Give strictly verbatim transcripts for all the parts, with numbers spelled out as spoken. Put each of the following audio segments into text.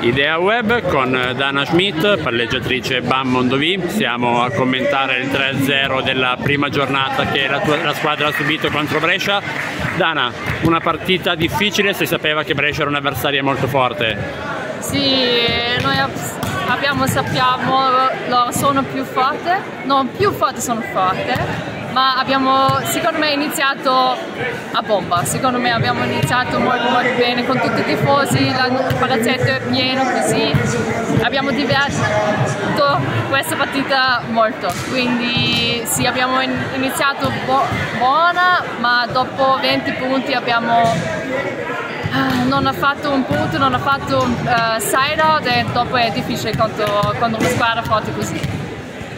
Idea Web con Dana Schmit, palleggiatrice Bam Mondovì. Siamo a commentare il tre a zero della prima giornata che la, tua, la squadra ha subito contro Brescia. Dana, una partita difficile, si sapeva che Brescia era un'avversaria molto forte. Sì, noi abbiamo, sappiamo, loro sono più forti, non più forti sono forti. Ma abbiamo, secondo me, iniziato a bomba, secondo me abbiamo iniziato molto molto bene con tutti i tifosi, il palazzetto è pieno così, abbiamo divertito questa partita molto, quindi sì, abbiamo iniziato bo buona, ma dopo venti punti abbiamo... non ha fatto un punto, non ha fatto un uh, side out e dopo è difficile contro, quando una squadra forte così.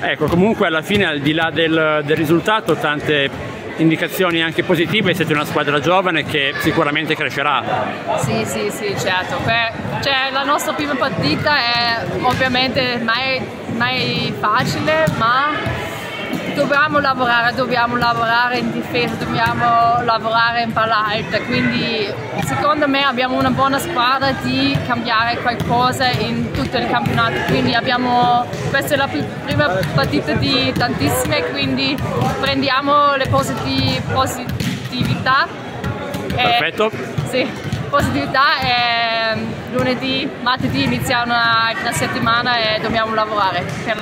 Ecco, comunque alla fine, al di là del, del risultato, tante indicazioni anche positive, siete una squadra giovane che sicuramente crescerà. Sì, sì, sì, certo. Cioè, la nostra prima partita è ovviamente mai, mai facile, ma dobbiamo lavorare, dobbiamo lavorare in difesa, dobbiamo lavorare in palla alta, quindi secondo me abbiamo una buona squadra di cambiare qualcosa in tutto il campionato, quindi abbiamo, questa è la prima partita di tantissime, quindi prendiamo le positività. Perfetto. E, sì, positività e lunedì, martedì inizia una, una settimana e dobbiamo lavorare.